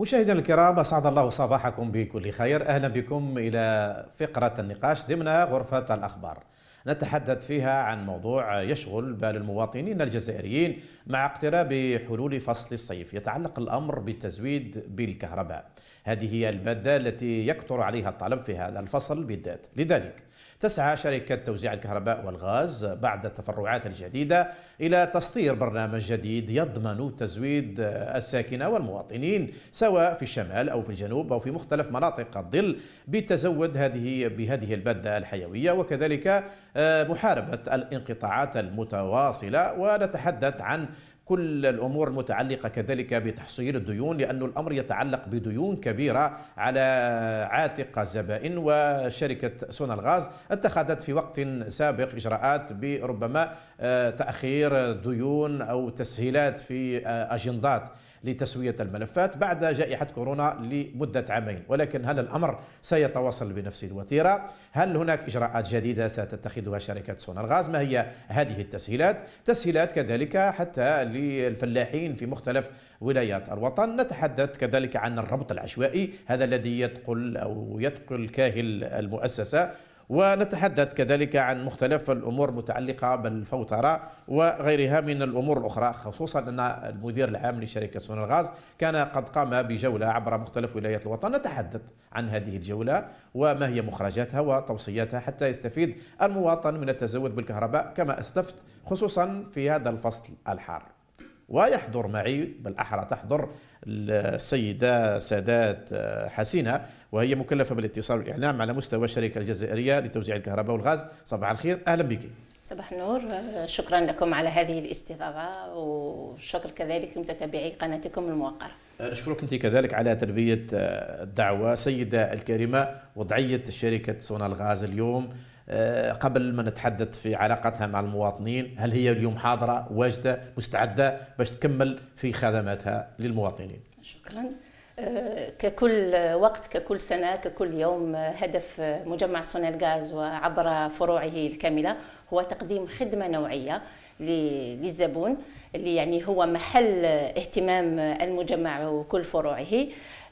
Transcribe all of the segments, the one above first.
مشاهدينا الكرام، أسعد الله صباحكم بكل خير. أهلا بكم إلى فقرة النقاش ضمن غرفة الأخبار، نتحدث فيها عن موضوع يشغل بال المواطنين الجزائريين مع اقتراب حلول فصل الصيف. يتعلق الأمر بالتزويد بالكهرباء، هذه هي المادة التي يكثر عليها الطلب في هذا الفصل بالذات. لذلك تسعى شركة توزيع الكهرباء والغاز بعد التفرعات الجديدة إلى تسطير برنامج جديد يضمن تزويد الساكنة والمواطنين سواء في الشمال أو في الجنوب أو في مختلف مناطق الظل بتزود بهذه المادة الحيوية، وكذلك محاربة الانقطاعات المتواصلة. ونتحدث عن كل الأمور المتعلقة كذلك بتحصيل الديون، لأن الأمر يتعلق بديون كبيرة على عاتق الزبائن. وشركة سونلغاز اتخذت في وقت سابق إجراءات بربما تأخير ديون أو تسهيلات في أجندات لتسوية الملفات بعد جائحة كورونا لمدة عامين، ولكن هل الأمر سيتواصل بنفس الوتيرة؟ هل هناك إجراءات جديدة ستتخذها شركة سونلغاز؟ ما هي هذه التسهيلات؟ تسهيلات كذلك حتى للفلاحين في مختلف ولايات الوطن. نتحدث كذلك عن الربط العشوائي، هذا الذي يتقل كاهل المؤسسة، ونتحدث كذلك عن مختلف الأمور المتعلقة بالفوترة وغيرها من الأمور الأخرى، خصوصا أن المدير العام لشركة سونلغاز كان قد قام بجولة عبر مختلف ولايات الوطن. نتحدث عن هذه الجولة وما هي مخرجاتها وتوصياتها حتى يستفيد المواطن من التزود بالكهرباء كما أسلفت، خصوصا في هذا الفصل الحار. ويحضر معي، بالأحرى تحضر، السيدة سادات حسينة، وهي مكلفة بالاتصال والإعلام على مستوى الشركة الجزائرية لتوزيع الكهرباء والغاز. صباح الخير، أهلا بك. صباح النور، شكرا لكم على هذه الاستضافة، وشكر كذلك متابعي قناتكم الموقرة. نشكرك أنت كذلك على تلبية الدعوة. سيدة الكريمة، وضعية شركة سونلغاز اليوم، قبل ما نتحدث في علاقتها مع المواطنين، هل هي اليوم حاضرة واجدة مستعدة باش تكمل في خدماتها للمواطنين؟ شكرا. ككل وقت، ككل سنة، ككل يوم، هدف مجمع سونلغاز وعبر فروعه الكاملة هو تقديم خدمة نوعية للزبون، اللي يعني هو محل اهتمام المجمع وكل فروعه.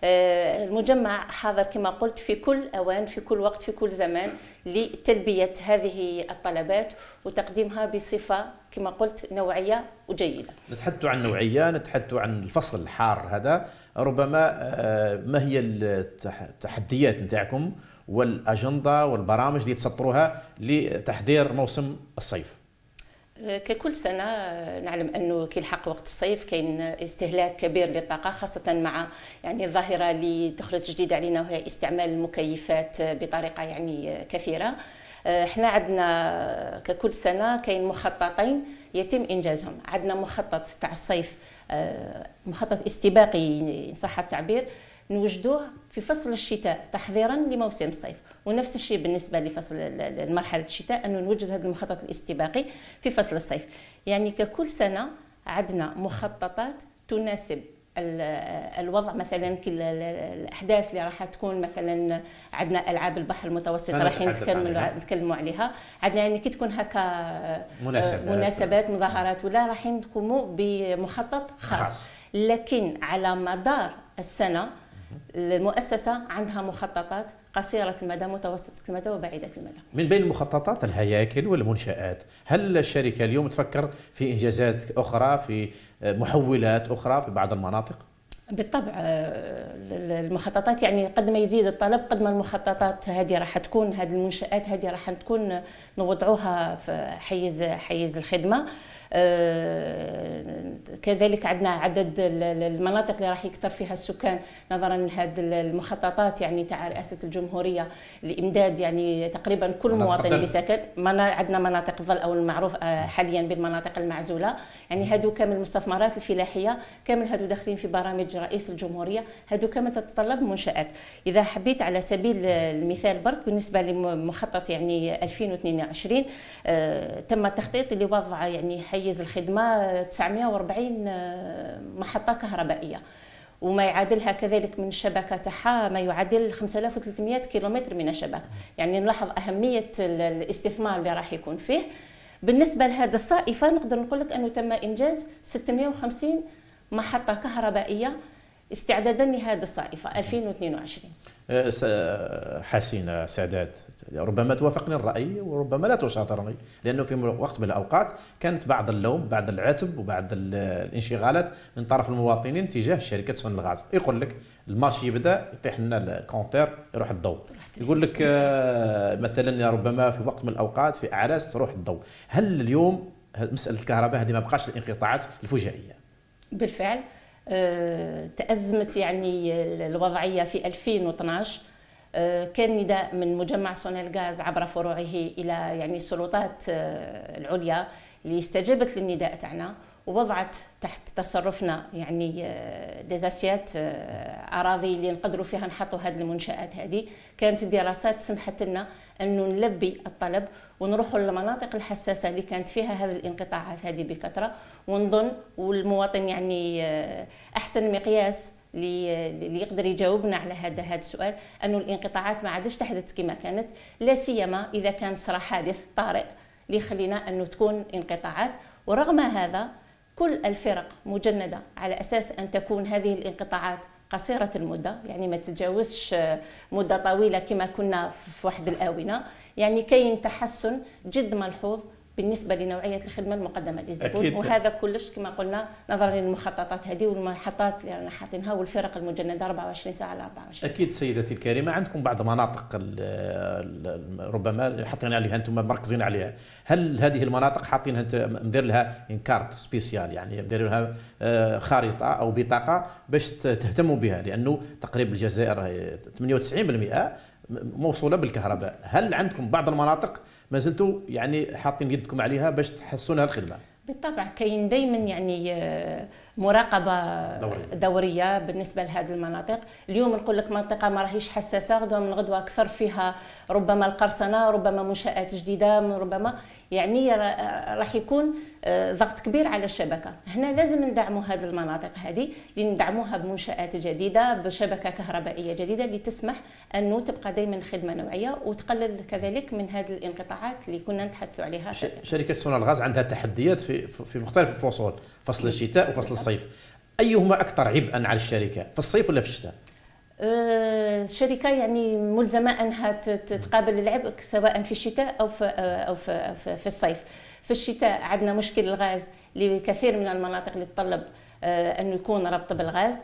المجمع حاضر كما قلت في كل أوان، في كل وقت، في كل زمان، لتلبية هذه الطلبات وتقديمها بصفة كما قلت نوعية وجيدة. نتحدث عن نوعية، نتحدث عن الفصل الحار هذا، ربما ما هي التحديات نتاعكم والأجندة والبرامج اللي تسطروها لتحضير موسم الصيف؟ ككل سنة نعلم أنه كيلحق وقت الصيف كاين استهلاك كبير للطاقة، خاصة مع يعني الظاهرة اللي دخلت جديدة علينا وهي استعمال المكيفات بطريقة يعني كثيرة. احنا عندنا ككل سنة كاين مخططين يتم إنجازهم. عندنا مخطط تاع الصيف، مخطط استباقي إن صح التعبير، نوجدوه في فصل الشتاء تحضيرا لموسم الصيف. ونفس الشيء بالنسبه لفصل مرحله الشتاء، انه نوجد هذا المخطط الاستباقي في فصل الصيف. يعني ككل سنه عندنا مخططات تناسب الوضع، مثلا الاحداث اللي راح تكون، مثلا عندنا العاب البحر المتوسط راح نتكلموا عليها. عندنا يعني كي تكون هكا مناسبات، مظاهرات، ولا راح نقوموا بمخطط خاص. لكن على مدار السنه المؤسسة عندها مخططات قصيرة المدى، متوسطة المدى، وبعيدة المدى. من بين المخططات الهياكل والمنشآت، هل الشركة اليوم تفكر في إنجازات أخرى، في محولات أخرى في بعض المناطق؟ بالطبع المخططات يعني قد ما يزيد الطلب قد ما المخططات هذه راح تكون، هذه المنشآت هذه راح تكون نوضعوها في حيز الخدمة. كذلك عندنا عدد المناطق اللي راح يكثر فيها السكان نظرا لهذه المخططات يعني تاع رئاسة الجمهورية لإمداد يعني تقريبا كل مواطن بسكن. عندنا مناطق الظل او المعروف حاليا بالمناطق المعزولة، يعني هادو كامل المستثمرات الفلاحية، كامل هادو داخلين في برامج رئيس الجمهورية، هادو كامل تتطلب منشآت. إذا حبيت على سبيل المثال برك، بالنسبة لمخطط يعني 2022 تم التخطيط اللي وضع يعني حيز الخدمة 940 محطة كهربائية، وما يعادلها كذلك من الشبكة تاعها ما يعادل 5300 كيلومتر من الشبكة. يعني نلاحظ أهمية الاستثمار اللي راح يكون فيه. بالنسبة لهذه الصائفة نقدر نقول لك أنه تم إنجاز 650 محطة كهربائية استعدادا لهذا الصيف 2022. حسينة سادات، ربما توافقني الرأي وربما لا تشاطرني، لأنه في وقت من الأوقات كانت بعض اللوم، بعض العتب وبعض الانشغالات من طرف المواطنين تجاه شركة سونلغاز. يقول لك المارشي يبدا، يطيح لنا الكونتير، يروح الضوء. يقول لك مثلا ربما في وقت من الأوقات في أعراس تروح الضوء. هل اليوم مسألة الكهرباء هذه ما بقاش الانقطاعات الفجائية؟ بالفعل تأزمت يعني الوضعية في 2012. كان نداء من مجمع سونلغاز عبر فروعه إلى يعني السلطات العليا اللي استجابت للنداء تاعنا، ووضعت تحت تصرفنا يعني ديزاسيات، أراضي اللي نقدروا فيها نحطوا هذه المنشآت هذه. كانت الدراسات سمحت لنا أنه نلبي الطلب ونروحوا للمناطق الحساسة اللي كانت فيها هذه الانقطاعات هذه بكثرة. ونظن والمواطن يعني أحسن مقياس اللي يقدر يجاوبنا على هذا السؤال أنه الانقطاعات ما عادش تحدث كما كانت، لا سيما إذا كان صراحة حادث طارئ اللي يخلينا أنه تكون انقطاعات. ورغم هذا كل الفرق مجندة على أساس أن تكون هذه الانقطاعات قصيرة المدة، يعني ما تتجاوزش مدة طويلة كما كنا في واحد الآونة. يعني كاين تحسن جد ملحوظ بالنسبة لنوعية الخدمة المقدمة للزبون، وهذا كلش كما قلنا نظرا للمخططات هذه والمحطات اللي رانا حاطينها والفرق المجندة 24 ساعة على 24 ساعة. أكيد سيدتي الكريمة، عندكم بعض مناطق ربما حاطين عليها أنتم مركزين عليها، هل هذه المناطق حاطينها مدير لها انكارت سبيسيال، يعني مدير لها خريطة أو بطاقة باش تهتموا بها؟ لأنه تقريبا الجزائر 98% موصولة بالكهرباء. هل عندكم بعض المناطق ما زلتوا يعني حاطين يدكم عليها باش تحسنها الخدمة؟ بالطبع كاين دائما يعني مراقبة دورية بالنسبة لهذه المناطق. اليوم نقول لك منطقة ما راهيش حساسة، غدوة من غدوة أكثر فيها ربما القرصنة، ربما منشآت جديدة، ربما يعني راح يكون ضغط كبير على الشبكة. هنا لازم ندعموا هذه المناطق هذه اللي ندعموها بمنشآت جديدة، بشبكة كهربائية جديدة اللي تسمح أنه تبقى دائما خدمة نوعية وتقلل كذلك من هذه الانقطاعات اللي كنا نتحدث عليها. شركة سونلغاز عندها تحديات في مختلف الفصول، فصل الشتاء وفصل الصيف. أيهما أكثر عبئا على الشركة، في الصيف ولا في الشتاء؟ الشركة يعني ملزمة أنها تقابل العبء سواء في الشتاء أو في الصيف. في الشتاء عندنا مشكل الغاز لكثير من المناطق اللي تطلب أنه يكون ربط بالغاز،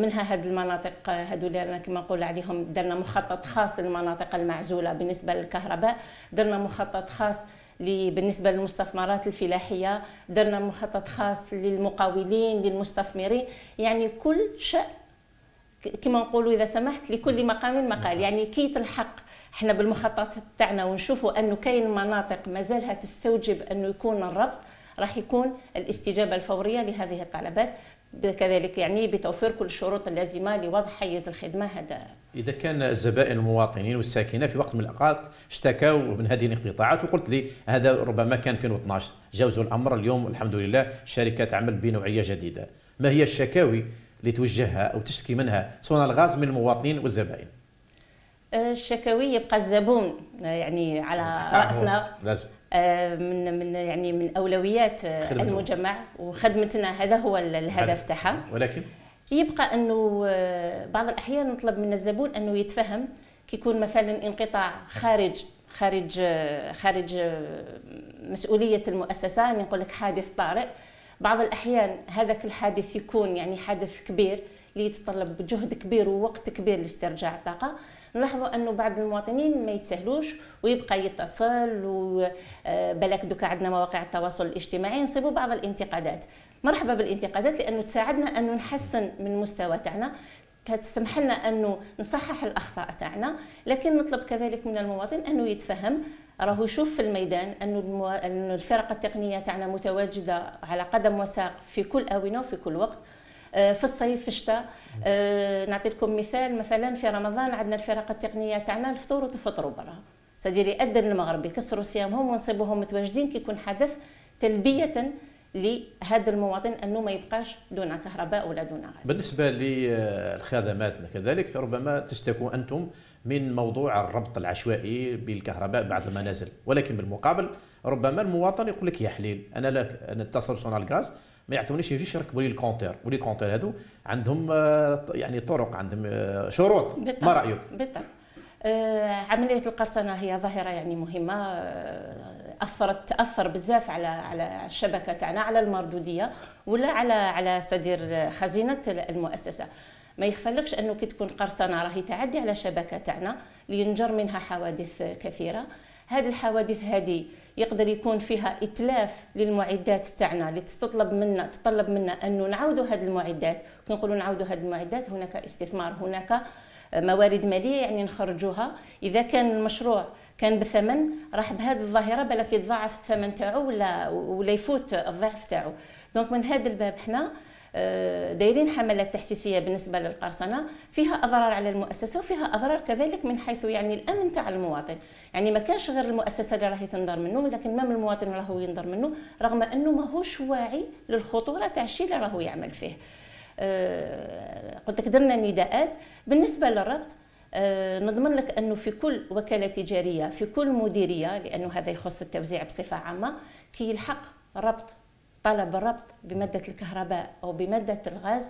منها هذه المناطق هذو اللي رانا كما نقول عليهم. درنا مخطط خاص للمناطق المعزولة بالنسبة للكهرباء، درنا مخطط خاص بالنسبة للمستثمرات الفلاحية، درنا مخطط خاص للمقاولين للمستثمرين. يعني كل شيء كما نقولوا إذا سمحت لكل مقام مقال، يعني كي تلحق احنا بالمخططات تاعنا ونشوفوا أنه كاين مناطق مازالها تستوجب أنه يكون الربط، راح يكون الاستجابة الفورية لهذه الطلبات، كذلك يعني بتوفير كل الشروط اللازمة لوضع حيز الخدمة. هذا إذا كان الزبائن المواطنين والساكنة في وقت من الأوقات اشتكوا من هذه الانقطاعات، وقلت لي هذا ربما كان في 2012 جاوزوا الأمر. اليوم الحمد لله الشركة تعمل بنوعية جديدة. ما هي الشكاوي اللي توجهها أو تشكي منها سونلغاز من المواطنين والزبائن؟ الشكاوي يبقى الزبون يعني على رأسنا، لازم من أولويات المجمع وخدمتنا، هذا هو الهدف تاعها. ولكن يبقى أنه بعض الأحيان نطلب من الزبون أنه يتفهم كي يكون مثلا انقطاع خارج مسؤولية المؤسسة، يعني نقول لك حادث طارئ. بعض الأحيان هذاك الحادث يكون يعني حادث كبير اللي يتطلب جهد كبير ووقت كبير لاسترجاع الطاقة. نلاحظوا أنه بعض المواطنين ما يتسهلوش ويبقى يتصل، وبالك دوكا عندنا مواقع التواصل الاجتماعي نصيبوا بعض الانتقادات. مرحبا بالانتقادات لأنه تساعدنا أنه نحسن من مستوى تاعنا، تسمح لنا أنه نصحح الأخطاء تاعنا. لكن نطلب كذلك من المواطن أنه يتفهم، راهو يشوف في الميدان أنه الفرق التقنية تاعنا متواجدة على قدم وساق في كل آونة وفي كل وقت، في الصيف في الشتاء. نعطي لكم مثال، مثلا في رمضان عندنا الفرق التقنية تاعنا الفطور وتفطروا برا، سدير يأذن المغرب يكسروا صيامهم ونصيبوهم متواجدين كي يكون حدث، تلبية لهذا المواطن انه ما يبقاش دون كهرباء ولا دون غاز. بالنسبه للخدمات كذلك ربما تشتكوا انتم من موضوع الربط العشوائي بالكهرباء بعض المنازل، ولكن بالمقابل ربما المواطن يقول لك يا حليل انا اتصل بسونلغاز ما يعطونيش يجيش يركبوا لي الكونتير، والكونتير هذو عندهم يعني طرق، عندهم شروط. ما رايك؟ بالطبع عمليه القرصنه هي ظاهره يعني مهمه، تاثر بزاف على الشبكه تاعنا، على المردوديه ولا على تدير خزينه المؤسسه. ما يخفلكش انه كي تكون قرصنه راهي تعدي على الشبكه تاعنا لينجر منها حوادث كثيره. هذه الحوادث هذه يقدر يكون فيها اتلاف للمعدات تاعنا اللي تطلب منا انه نعاودوا هذه المعدات. كي نقولوا نعاودوا هذه المعدات هناك استثمار، هناك موارد ماليه يعني نخرجوها. اذا كان المشروع كان بثمن راح بهذه الظاهره بالك يتضاعف الثمن تاعو ولا يفوت الضعف تاعو. دونك من هذا الباب حنا دايرين حملات تحسيسيه بالنسبه للقرصنه، فيها اضرار على المؤسسه وفيها اضرار كذلك من حيث يعني الامن تاع المواطن. يعني ما كانش غير المؤسسه اللي راهي تنضر منه، ولكن مام المواطن راهو ينضر منه رغم انه ماهوش واعي للخطوره تاع الشيء اللي راهو يعمل فيه. قلت لك درنا نداءات بالنسبه للربط. نضمن لك انه في كل وكاله تجاريه، في كل مديريه، لانه هذا يخص التوزيع بصفه عامه، كي يلحق ربط طلب الربط بمادة الكهرباء أو بمادة الغاز،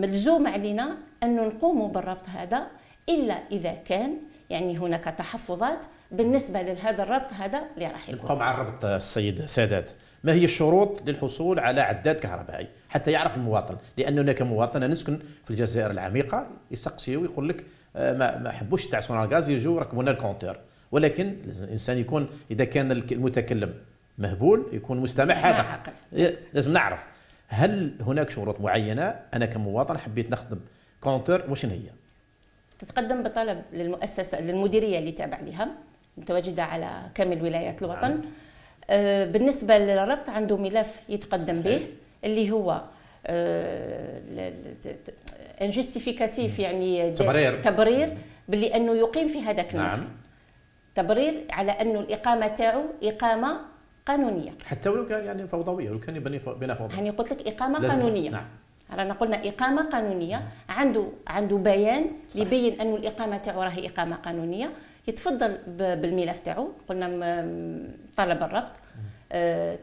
ملزوم علينا أن نقوم بالربط هذا، إلا إذا كان يعني هناك تحفظات بالنسبة لهذا الربط هذا اللي راح يكون. نبقى مع الربط السيد سادات. ما هي الشروط للحصول على عداد كهربائي حتى يعرف المواطن؟ لأن هناك مواطن نسكن في الجزائر العميقة يسقسي ويقول لك ما حبوش تاع سونلغاز يجوا ركبوا لنا الكونتير، ولكن الإنسان يكون إذا كان المتكلم مهبول يكون مستمع حاذق. لازم نعرف هل هناك شروط معينه انا كمواطن حبيت نخدم كونتر وشن هي؟ تتقدم بطلب للمؤسسه للمديريه اللي تابع لها، متواجده على كامل ولايات الوطن. نعم. بالنسبه للربط عنده ملف يتقدم به اللي هو انجستيفيكاتيف، يعني تبرير باللي انه يقيم في هذاك المسكن. نعم. تبرير على انه الاقامه تاعو اقامه قانونيه، حتى ولو كان يعني فوضويه، ولو كان يبني بلا فوضى. يعني قلت لك اقامه قانونيه. نعم. رانا قلنا اقامه قانونيه. عنده بيان يبين انه الاقامه تاعو راهي اقامه قانونيه، يتفضل بالملف تاعو. قلنا طلب الربط،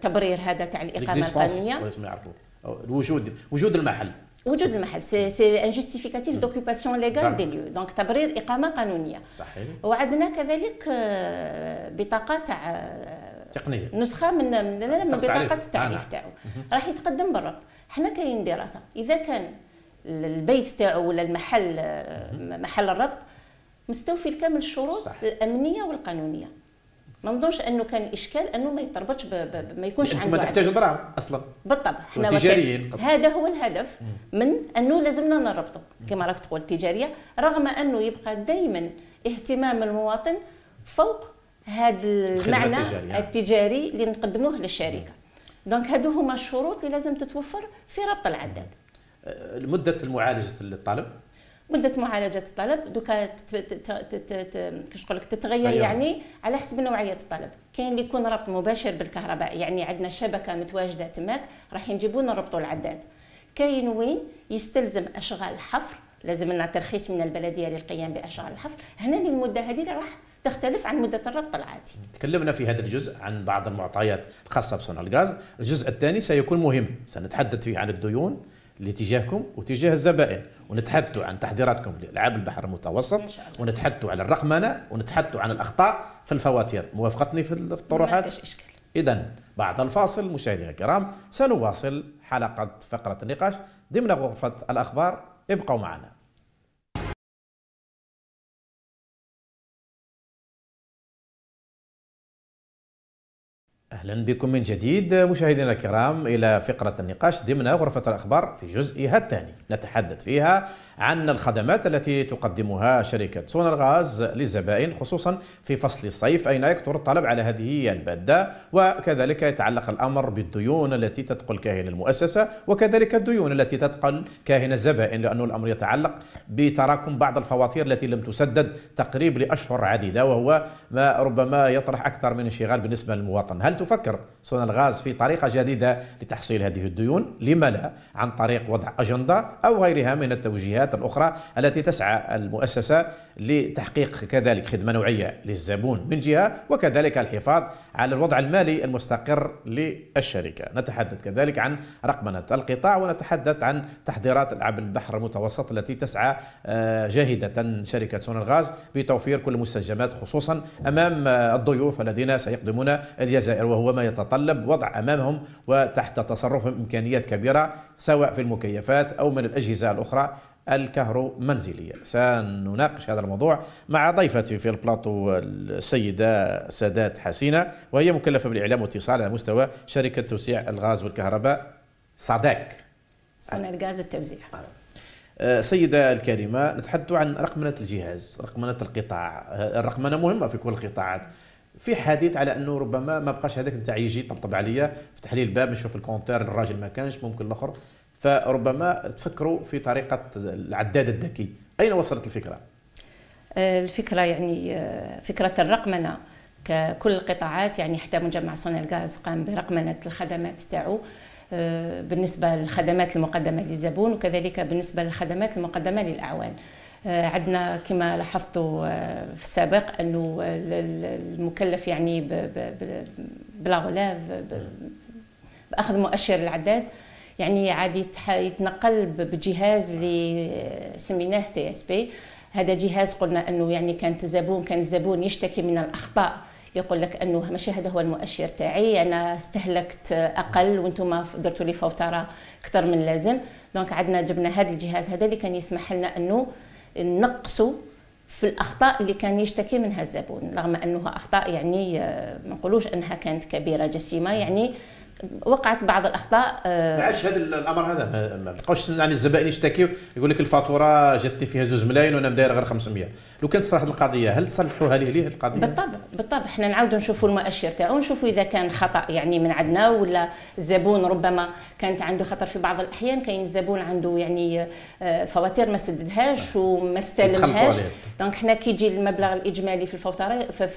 تبرير هذا تاع الاقامه القانونيه، وجود المحل. وجود المحل سي ان جوستيفيكاتيف دوكوباسيون ليغال دي ليو، دونك تبرير اقامه قانونيه. صحيح. وعندنا كذلك بطاقه تاع تقنية. نسخه من بطاقه التعريف تاعو. راح يتقدم بالربط. حنا كاين دراسه اذا كان البيت تاعو ولا المحل محل الربط مستوفي الكامل الشروط الامنيه والقانونيه، ما نظنش انه كان اشكال انه ما يتربطش ما يكونش عنده، ما تحتاج دراهم اصلا. بالطبع حنا هذا هو الهدف من انه لازمنا نربطه كما راك تقول التجاريه، رغم انه يبقى دائما اهتمام المواطن فوق هذا المعنى التجاري اللي نقدموه للشركه. دونك هادو هما الشروط اللي لازم تتوفر في ربط العداد. مده معالجه الطلب، دوكا كيفاش نقول لك تتغير. أيوة. يعني على حسب نوعيه الطلب. كاين اللي يكون ربط مباشر بالكهرباء، يعني عندنا شبكه متواجده تماك راح نجيبو نربطوا العداد. كاين وين يستلزم اشغال حفر، لازم لنا ترخيص من البلديه للقيام باشغال الحفر. هنا المده هذه اللي راح تختلف عن مدة الربط العادي. تكلمنا في هذا الجزء عن بعض المعطيات الخاصة بسونلغاز. الجزء الثاني سيكون مهم، سنتحدث فيه عن الديون اللي تجاهكم وتجاه الزبائن، ونتحدثوا عن تحذيراتكم لألعاب البحر المتوسط، ونتحدثوا عن الرقمنة، ونتحدثوا عن الأخطاء في الفواتير. موافقتني في الطروحات؟ ما فيش إشكال. إذن بعد الفاصل مشاهدينا الكرام سنواصل حلقة فقرة النقاش ضمن غرفة الأخبار. ابقوا معنا. أهلا بكم من جديد مشاهدينا الكرام إلى فقرة النقاش ضمن غرفة الأخبار. في جزئها الثاني نتحدث فيها عن الخدمات التي تقدمها شركة سونلغاز للزبائن، خصوصا في فصل الصيف أين يكثر الطلب على هذه المادة، وكذلك يتعلق الأمر بالديون التي تدخل كاهن المؤسسة، وكذلك الديون التي تدخل كاهن الزبائن، لأنه الأمر يتعلق بتراكم بعض الفواتير التي لم تسدد تقريب لأشهر عديدة، وهو ما ربما يطرح أكثر من انشغال بالنسبة للمواطن. هل تفكر سونلغاز في طريقة جديدة لتحصيل هذه الديون، لما لا عن طريق وضع أجندة أو غيرها من التوجيهات الأخرى التي تسعى المؤسسة لتحقيق كذلك خدمة نوعية للزبون من جهة، وكذلك الحفاظ على الوضع المالي المستقر للشركة. نتحدث كذلك عن رقمنة القطاع، ونتحدث عن تحضيرات ألعاب البحر المتوسط التي تسعى جاهدة شركة سونلغاز بتوفير كل المستلزمات خصوصا أمام الضيوف الذين سيقدمون الجزائر، وهو ما يتطلب وضع أمامهم وتحت تصرفهم إمكانيات كبيرة سواء في المكيفات أو من الأجهزة الأخرى الكهرومنزلية. سنناقش هذا الموضوع مع ضيفتي في البلاطو السيدة سادات حسينة، وهي مكلفة بالإعلام والاتصال على مستوى شركة توزيع الغاز والكهرباء ساداك سونلغاز التوزيع. سيدة الكريمة، نتحدث عن رقمنة الجهاز، رقمنة القطاع. الرقمنة مهمة في كل القطاعات. في حديث على انه ربما ما بقاش هذاك نتاع يجي طبطب عليا، فتح لي الباب نشوف الكونتير الراجل ما كانش، ممكن الاخر، فربما تفكروا في طريقة العداد الذكي. أين وصلت الفكرة؟ الفكرة يعني فكرة الرقمنة ككل القطاعات، يعني حتى مجمع سونلغاز قام برقمنة الخدمات تاعو بالنسبة للخدمات المقدمة للزبون، وكذلك بالنسبة للخدمات المقدمة للأعوان. عندنا كما لاحظتوا في السابق أنه المكلف يعني بلا غلاف بأخذ مؤشر العداد، يعني عادي يتنقل بجهاز اللي سميناه TSP. هذا جهاز قلنا انه يعني كان الزبون يشتكي من الاخطاء، يقول لك انه ماشي هذا هو المؤشر تاعي، انا استهلكت اقل وانتم درتوا لي فوتره اكثر من اللازم. دونك عندنا جبنا هذا الجهاز هذا اللي كان يسمح لنا انه نقصوا في الاخطاء اللي كان يشتكي منها الزبون، رغم انها اخطاء يعني ما نقولوش انها كانت كبيره جسيمه، يعني وقعت بعض الاخطاء. ما عادش هذا الامر، هذا ما بقاوش يعني الزبائن يشتكيوا، يقول لك الفاتوره جاتني فيها 2 ملايين وانا مداير غير 500. لو كان صراحه القضيه هل تصلحوها ليه القضيه؟ بالطبع حنا نعاودوا نشوفوا المؤشر تاعو، نشوفوا اذا كان خطا يعني من عندنا ولا الزبون ربما كانت عنده خطر. في بعض الاحيان كاين الزبون عنده يعني فواتير ما سددهاش وما استلمهاش، دونك حنا كي يجي المبلغ الاجمالي في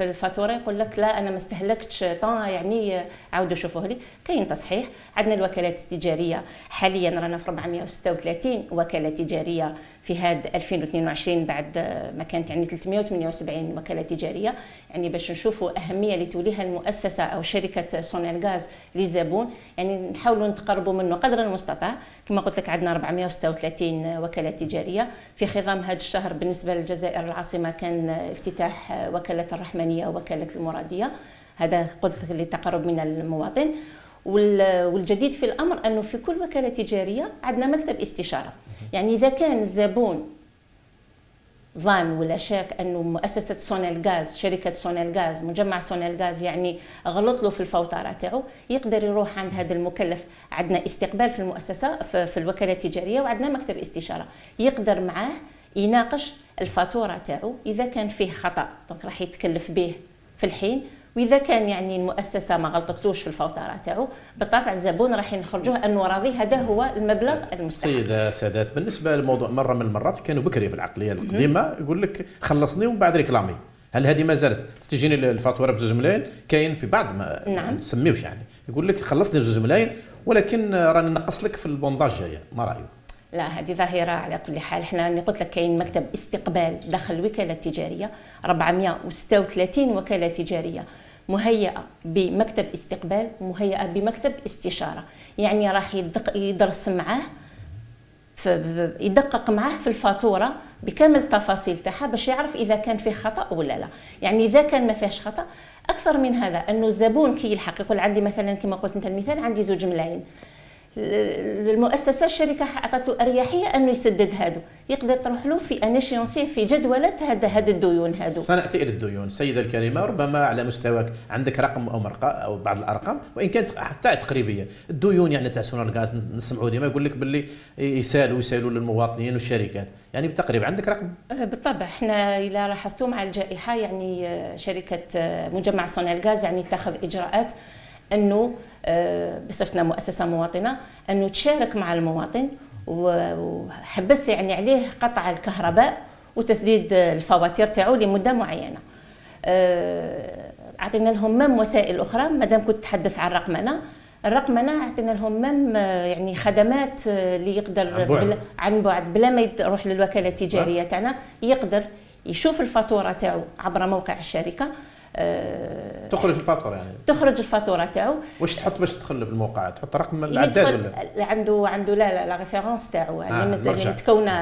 الفاتوره يقول لك لا انا ما استهلكتش طون، يعني عاودوا شوفوه لي. كاين تصحيح. عندنا الوكالات التجاريه حاليا رانا في 436 وكاله تجاريه في هذا 2022 بعد ما كانت يعني 378 وكاله تجاريه، يعني باش نشوفوا اهميه اللي توليها المؤسسه او شركه سونلغاز للزبون، يعني نحاولوا نتقربوا منه قدر المستطاع. كما قلت لك عندنا 436 وكاله تجاريه. في خضم هذا الشهر بالنسبه للجزائر العاصمه كان افتتاح وكاله الرحمنيه ووكاله المراديه، هذا قلت لك للتقرب من المواطن. والجديد في الأمر أنه في كل وكالة تجارية عندنا مكتب استشارة، يعني إذا كان الزبون ظن ولا شاك أنه مؤسسة سونلغاز، شركة سونلغاز، مجمع سونلغاز يعني غلط له في الفوترة تاعو، يقدر يروح عند هذا المكلف. عندنا استقبال في المؤسسة في الوكالة التجارية، وعندنا مكتب استشارة يقدر معاه يناقش الفاتورة تاعو. إذا كان فيه خطأ دونك راح يتكلف به في الحين، واذا كان يعني المؤسسه ما غلطتلوش في الفواتير تاعو بالطبع الزبون راح نخرجوه انه راضي، هذا هو المبلغ المستحق. سيده سادات، بالنسبه للموضوع مره من المرات كانوا بكري في العقليه القديمه، يقول لك خلصني ومن بعد ريكلامي. هل هذه ما زالت تجيني الفاتوره ب 2 ملايين؟ كاين في بعض ما نسميوش، يعني يقول لك خلصني ب 2 ملايين ولكن راني نقص لك في البونداج جايه، ما رايك؟ لا، هذه ظاهرة على كل حال. احنا اللي قلت لك كاين مكتب استقبال داخل الوكالة التجارية، 436 وكالة تجارية مهيئة بمكتب استقبال، مهيئة بمكتب استشارة، يعني راح يدرس معاه، يدقق معاه في الفاتورة بكامل التفاصيل تاعها باش يعرف إذا كان فيه خطأ ولا لا. يعني إذا كان ما فيهش خطأ، أكثر من هذا أنه الزبون كي يلحق يقول عندي مثلا كما قلت أنت المثال عندي 2 ملايين، المؤسسه الشركه عطات له اريحيه انه يسدد هادو، يقدر تروح له في انيشيونسي في جدوله هاد الديون هادو. سناتي الى الديون. سيده الكريمه، ربما على مستواك عندك رقم او مرقى او بعض الارقام وان كانت حتى تقريبيه، الديون يعني تاع سونلغاز نسمعوا ديما يقول لك باللي يسالوا للمواطنين والشركات، يعني بالتقريبا عندك رقم؟ بالطبع احنا الى لاحظتوا مع الجائحه يعني شركه مجمع سونلغاز يعني تاخذ اجراءات انه بصفتنا مؤسسه مواطنه انه تشارك مع المواطن وحبس يعني عليه قطع الكهرباء وتسديد الفواتير تاعو لمده معينه. عطينا لهم مام وسائل أخرى. مادام كنت تتحدث عن الرقمنة، عطينا لهم مام يعني خدمات اللي يقدر عن بعد بلا ما يروح للوكالة التجارية تاعنا، يقدر يشوف الفاتورة تاعو عبر موقع الشركة. تخرج الفاتوره، يعني تخرج الفاتوره تاعو. واش تحط باش تدخل في الموقع؟ تحط رقم العداد ولا عنده لا لا ريفيرونس تاعو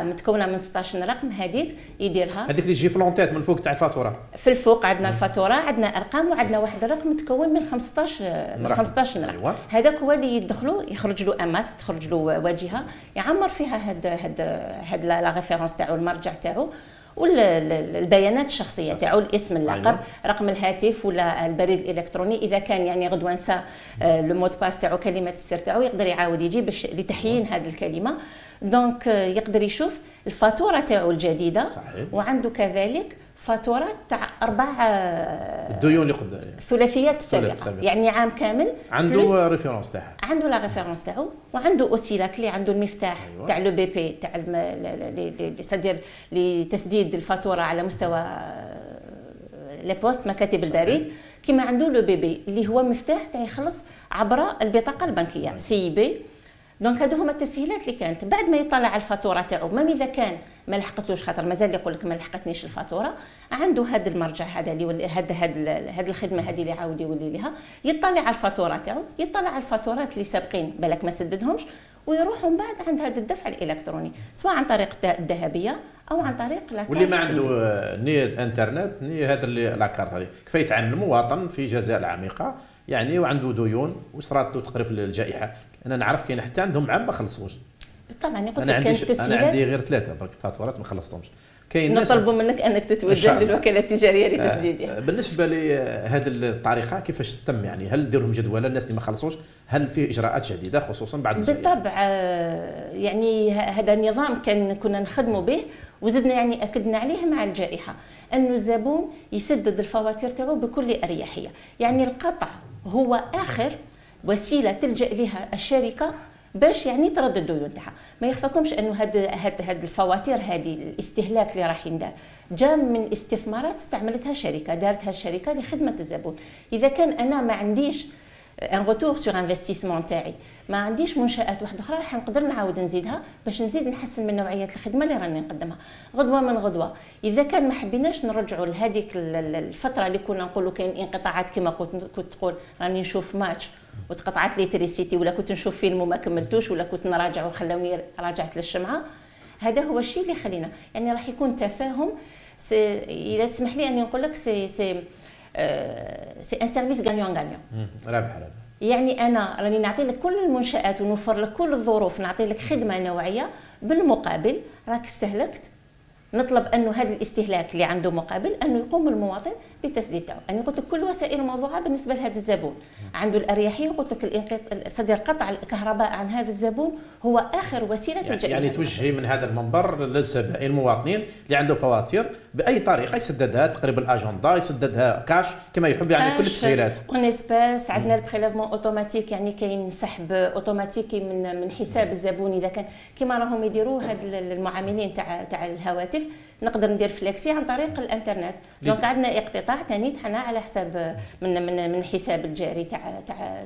متكونه من 16 رقم. هذيك يديرها، هذيك اللي تجي في لونتيت من فوق تاع الفاتوره. في الفوق عندنا الفاتوره، عندنا ارقام، وعندنا واحد الرقم متكون من 15 رقم. أيوة. هذاك هو اللي يدخلوا، يخرج له اماسك، تخرج له واجهه، يعمر فيها هاد لا ريفيرونس تاعو، المرجع تاعو، والبيانات الشخصيه تاعو، الاسم، اللقب، رقم الهاتف ولا البريد الالكتروني. اذا كان يعني غدوه نسى لو مود باس تاعو، كلمه السر تاعو، يقدر يعاود يجي باش لتحيين هذه الكلمه. دونك يقدر يشوف الفاتوره تاعو الجديده. صحيح. وعنده كذلك فاتوره تاع 4 الديون اللي قدام، ثلاثيات السابقه، يعني عام كامل عنده ريفيرونس تاعها، عنده لا ريفيرونس تاعو، وعنده اوسي لا كلي، عنده المفتاح. أيوة. تاع لو بي بي تاع سادير لتسديد الفاتوره على مستوى لي بوست، مكاتب البريد، كما عنده لو بي بي اللي هو مفتاح تاع يخلص عبر البطاقه البنكيه سي بي. دونك هادو هما التسهيلات اللي كانت. بعد ما يطلع على الفاتوره تاعو، ما اذا كان ما لحقتلوش، خاطر مازال يقول لك ما لحقتنيش الفاتوره، عنده هذا المرجع هذا اللي هاد الخدمه هذه اللي عاود يولي لها، يطلع على الفاتوره تاعو، يطلع على الفاتورات اللي سابقين بالك ما سددهمش، ويروح من بعد عند هذا الدفع الالكتروني، سواء عن طريق الذهبيه او عن طريق لاكارت. واللي ما عنده ني الانترنت ني هذا اللي لاكارت هذه، كيف يتعامل المواطن في جزائر العميقه يعني، وعنده ديون وصرات له تقريف الجائحه. انا نعرف كاين حتى عندهم عام ما خلصوش. طبعا انا قلت لك كانت تسهيلات. انا عندي غير 3 برك فاتورات ما خلصتهمش. كاين ناس نطلبوا منك انك تتوجه للوكاله التجاريه لتسديدها. بالنسبه لهذه الطريقه كيفاش تتم؟ يعني هل دير لهم جدول الناس اللي ما خلصوش؟ هل فيه اجراءات شديده خصوصا بعد الجائحه؟ بالطبع يعني هذا النظام كنا نخدموا به، وزدنا يعني اكدنا عليه مع الجائحه، انه الزبون يسدد الفواتير تاعو بكل اريحيه. يعني القطع هو اخر وسيله تلجا لها الشركه باش يعني ترد الديون تاعها. ما يخفاكمش انه هاد الفواتير هذه، الاستهلاك اللي راح يندار جا من استثمارات استعملتها شركه، دارتها الشركه لخدمه الزبون. اذا كان انا ما عنديش ان روتور سور انفستيسمون تاعي، ما عنديش منشات واحده اخرى راح نقدر نعاود نزيدها باش نزيد نحسن من نوعيه الخدمه اللي راني نقدمها غدوه من غدوه. اذا كان ما حبيناش نرجعوا لهذيك الفتره اللي كنا نقولوا كاين انقطاعات، كما كنت تقول راني نشوف ماتش وتقطعت لي تريسيتي، ولا كنت نشوف فيلم وما كملتوش، ولا كنت نراجع وخلوني راجعت للشمعه. هذا هو الشيء اللي خلينا يعني راح يكون تفاهم. اذا تسمح لي اني نقول لك سي ان سيرفيس غانيون غانيون، رابح. يعني انا راني نعطي لك كل المنشات ونوفر لك كل الظروف، نعطي لك خدمه نوعيه، بالمقابل راك استهلكت. نطلب انه هذا الاستهلاك اللي عنده مقابل انه يقوم المواطن بتسديد تاعو. انا قلت لك كل وسائل موضوعه بالنسبه لهذا الزبون، عنده الاريحيه. قلت لك قطع الكهرباء عن هذا الزبون هو اخر وسيله تلجا يعني توجهي من هذا المنبر للزبائن المواطنين اللي عنده فواتير باي طريقه يسددها، تقريبا الاجنده يسددها كاش كما يحب، يعني كل التسهيلات. اون اسباس عندنا البريلافمون اوتوماتيك، يعني كاين سحب اوتوماتيكي من حساب الزبون. اذا كان كما راهم يديروا هاد المعاملين تاع الهواتف، نقدر ندير فليكسي عن طريق الانترنت. دونك عندنا اقتطاع ثاني تحنا على حساب من حساب الجاري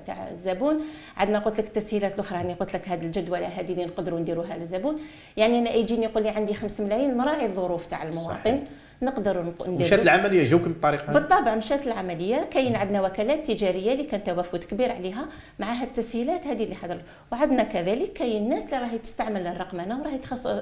تاع الزبون. عندنا قلت لك التسهيلات الاخرى، يعني قلت لك هذه الجدوله هذه اللي نقدروا نديروها للزبون. يعني انا يجيني يقول لي عندي 5 ملايين، نراعي الظروف تاع المواطن، نقدروا نديروا. مشات العمليه جوكم بالطريقه؟ بالطبع مشات العمليه. كاين عندنا وكالات تجاريه اللي كان توافد كبير عليها مع هاد التسهيلات هذه اللي حضرت. وعندنا كذلك كاين الناس اللي راهي تستعمل الرقمنه وراهي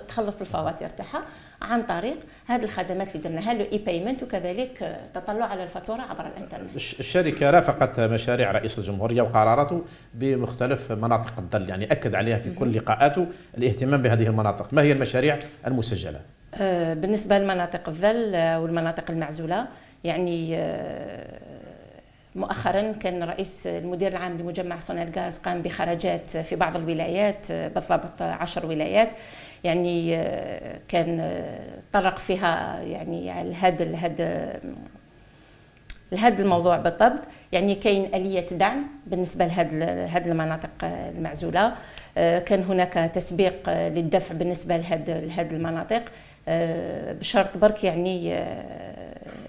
تخلص الفواتير تاعها عن طريق هذه الخدمات اللي درناها له، اي بايمنت، وكذلك تطلع على الفاتوره عبر الانترنت. الشركه رافقت مشاريع رئيس الجمهوريه وقراراته بمختلف مناطق الظل، يعني اكد عليها في كل لقاءاته الاهتمام بهذه المناطق. ما هي المشاريع المسجله؟ بالنسبه لمناطق الظل والمناطق المعزوله، يعني مؤخرا كان رئيس المدير العام لمجمع سونلغاز قام بخرجات في بعض الولايات، بالضبط 10 ولايات، يعني كان طرق فيها يعني على هذا الموضوع بالضبط. يعني كاين آلية دعم بالنسبة لهذه المناطق المعزولة، كان هناك تسبيق للدفع بالنسبة لهذه المناطق بشرط برك يعني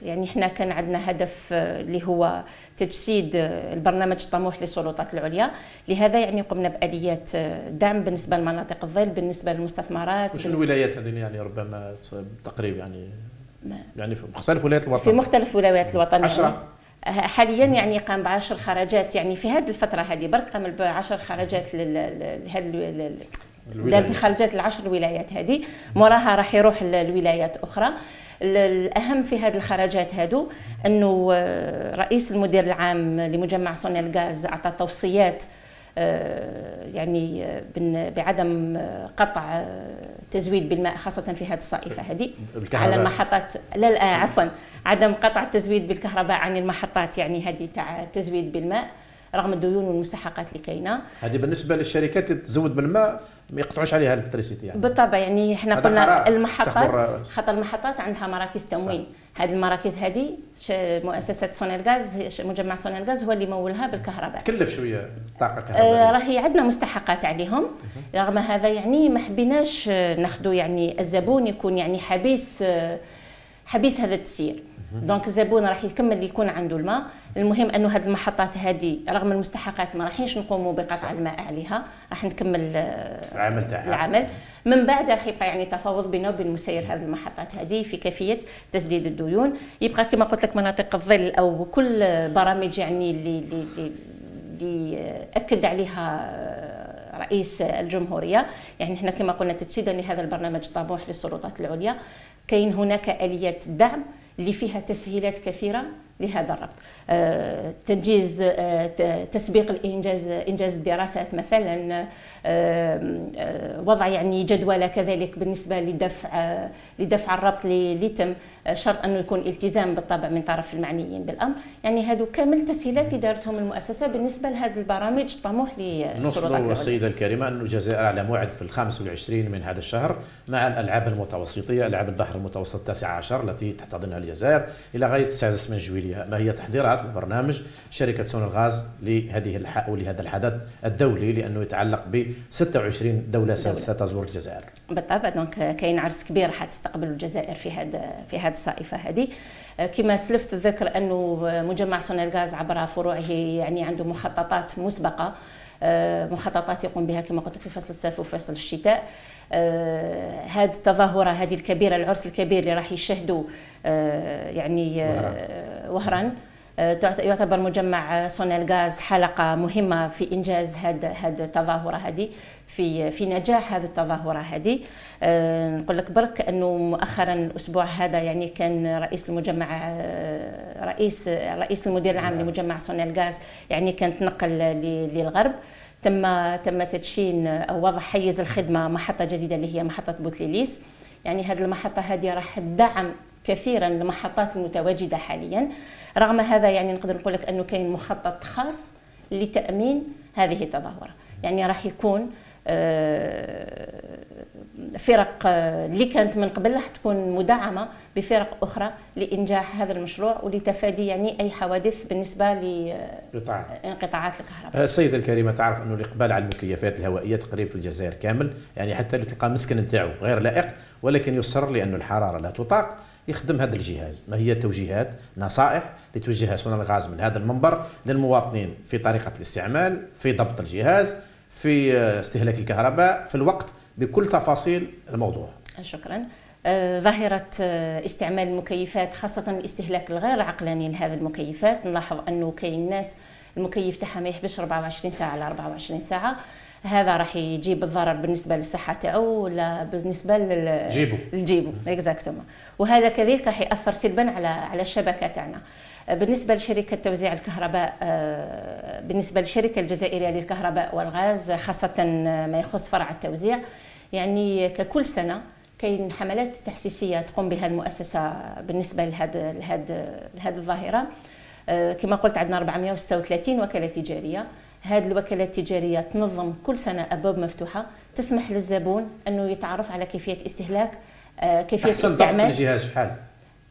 يعني احنا كان عندنا هدف اللي هو تجسيد البرنامج الطموح للسلطات العليا، لهذا يعني قمنا باليات دعم بالنسبه لمناطق الظل، بالنسبه للمستثمرات. وش الولايات هذه يعني ربما بالتقريب يعني في مختلف ولايات الوطن؟ في مختلف ولايات الوطن 10 حاليا يعني قام ب10 خرجات، يعني في هذه الفتره هذه برك قام ب10 خرجات لهذه خرجات ال10 ولايات هذه، موراها راح يروح لولايات اخرى. الاهم في هذه الخرجات هذو انه رئيس المدير العام لمجمع سونلغاز اعطى توصيات يعني بعدم قطع التزويد بالماء خاصه في هذه الصائفه هذه على المحطات، لا عفوا عدم قطع التزويد بالكهرباء عن المحطات يعني هذه تاع التزويد بالماء رغم الديون والمستحقات اللي كاينه. هذه بالنسبه للشركات اللي تزود بالماء ما يقطعوش عليها الالكتريسيتي يعني. بالطبع يعني احنا قلنا المحطات خاطر المحطات عندها مراكز تموين، هذه المراكز هذه مؤسسه سونلغاز مجمع سونلغاز هو اللي مولها بالكهرباء. تكلف شويه الطاقه الكهربائيه. راهي عندنا مستحقات عليهم، رغم هذا يعني ما حبيناش ناخذوا يعني الزبون يكون يعني حبيس هذا التسيير. دونك الزبون راح يكمل يكون عنده الماء، المهم انه هذه المحطات هذه رغم المستحقات ما راحينش نقوموا بقطع الماء عليها، راح نكمل العمل تاعها. العمل من بعد راح يبقى يعني تفاوض بيننا وبين مسير هذه المحطات هذه في كيفيه تسديد الديون، يبقى كما قلت لك مناطق الظل او كل برامج يعني اللي اكد عليها رئيس الجمهوريه، يعني احنا كما قلنا تجسيدا لهذا البرنامج الطموح للسلطات العليا كاين هناك اليات الدعم اللي فيها تسهيلات كثيرة لهذا الربط، تنجيز تسبيق إنجاز الدراسات مثلا، وضع يعني جدولة كذلك بالنسبة لدفع الربط اللي تم، شرط أنه يكون التزام بالطبع من طرف المعنيين بالأمر، يعني هذو كامل تسهيلات اللي دارتهم المؤسسة بالنسبة لهذه البرامج الطموح للسلطات العليا. نوصلوا السيدة الكريمة أن الجزائر على موعد في 25 من هذا الشهر مع الألعاب المتوسطية، ألعاب البحر المتوسط 19 التي تحتضنها الجزائر إلى غاية 9 من جويلية. ما هي تحضيرات وبرنامج شركة سونلغاز لهذا الحدث الدولي لأنه يتعلق ب 26 دولة ستزور الجزائر؟ بالطبع دونك كاين عرس كبير حتستقبل الجزائر في هذه الصائفة هذه. كما سلفت الذكر أنه مجمع سونلغاز عبر فروعه يعني عنده مخططات مسبقة، مخططات يقوم بها كما قلت لك في فصل الصيف وفصل الشتاء. هذه التظاهرة هذه الكبيرة، العرس الكبير اللي راح يشهدوا يعني وهران، يعتبر مجمع سونلغاز حلقة مهمة في إنجاز هذه التظاهرة هذه، في نجاح هذه التظاهرة هذه. نقول لك برك أنه مؤخرا الأسبوع هذا يعني كان رئيس المجمع رئيس المدير العام لمجمع سونلغاز يعني كان تنقل للغرب، تم تدشين أو وضع حيز الخدمة محطة جديدة اللي هي محطة بوتليليس، يعني هذه المحطة هذه راح تدعم كثيرا المحطات المتواجدة حاليا. رغم هذا يعني نقدر نقول لك أنه كاين مخطط خاص لتأمين هذه التظاهرة، يعني راح يكون فرق اللي كانت من قبل راح تكون مدعمة بفرق أخرى لإنجاح هذا المشروع ولتفادي يعني أي حوادث بالنسبة لانقطاعات الكهرباء. السيدة الكريمة تعرف أنه الإقبال على المكيفات الهوائية تقريبا في الجزائر كامل، يعني حتى لو تلقى مسكن نتاعو غير لائق ولكن يصر لأنه الحرارة لا تطاق يخدم هذا الجهاز. ما هي توجيهات نصائح لتوجهها سونلغاز من هذا المنبر للمواطنين في طريقة الاستعمال، في ضبط الجهاز، في استهلاك الكهرباء، في الوقت، بكل تفاصيل الموضوع؟ شكرا. ظاهرة استعمال المكيفات خاصة الاستهلاك الغير عقلاني لهذه المكيفات، نلاحظ أنه كاين ناس المكيف تاعها ما يحبش 24 ساعة على 24 ساعة، هذا راح يجيب الضرر بالنسبة للصحة تاعو ولا بالنسبة للجيبو اكزاكتومون، وهذا كذلك راح يأثر سلبا على الشبكة تاعنا. بالنسبة لشركة توزيع الكهرباء، بالنسبة للشركة الجزائرية للكهرباء والغاز خاصة ما يخص فرع التوزيع، يعني ككل سنة كاين حملات تحسيسية تقوم بها المؤسسة بالنسبة لهذه الظاهرة. كما قلت عندنا 436 وكالة تجارية، هذه الوكالة التجارية تنظم كل سنة أبواب مفتوحة تسمح للزبون أنه يتعرف على كيفية استهلاك، كيفية استعمال الجهاز. شحال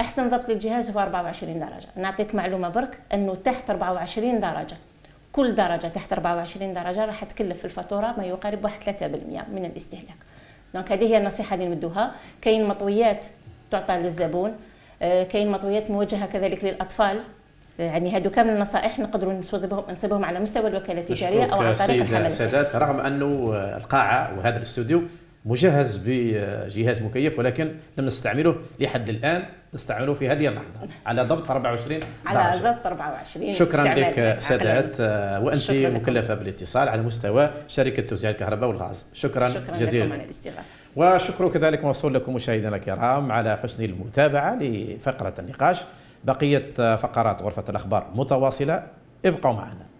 أحسن ضبط للجهاز هو 24 درجة. نعطيك معلومة برك أنه تحت 24 درجة، كل درجة تحت 24 درجة راح تكلف في الفاتورة ما يقارب 3% من الاستهلاك. دونك هذه هي النصيحة اللي نمدوها. كاين مطويات تعطى للزبون، كاين مطويات موجهه كذلك للاطفال. يعني هادو كامل النصائح نقدروا نصوبهم على مستوى الوكاله التجاريه او عن طريق الحملات. سادات، رغم انه القاعه وهذا الاستوديو مجهز بجهاز مكيف ولكن لم نستعمله لحد الان، نستعمله في هذه اللحظه على ضبط 24 على ضبط 24. شكرا لك سادات، وانت مكلفه بالاتصال على مستوى شركه توزيع الكهرباء والغاز. شكرا جزيلا على الاستضافه. وشكر كذلك موصول لكم مشاهدينا الكرام على حسن المتابعه لفقره النقاش. بقية فقرات غرفة الأخبار متواصلة، ابقوا معنا.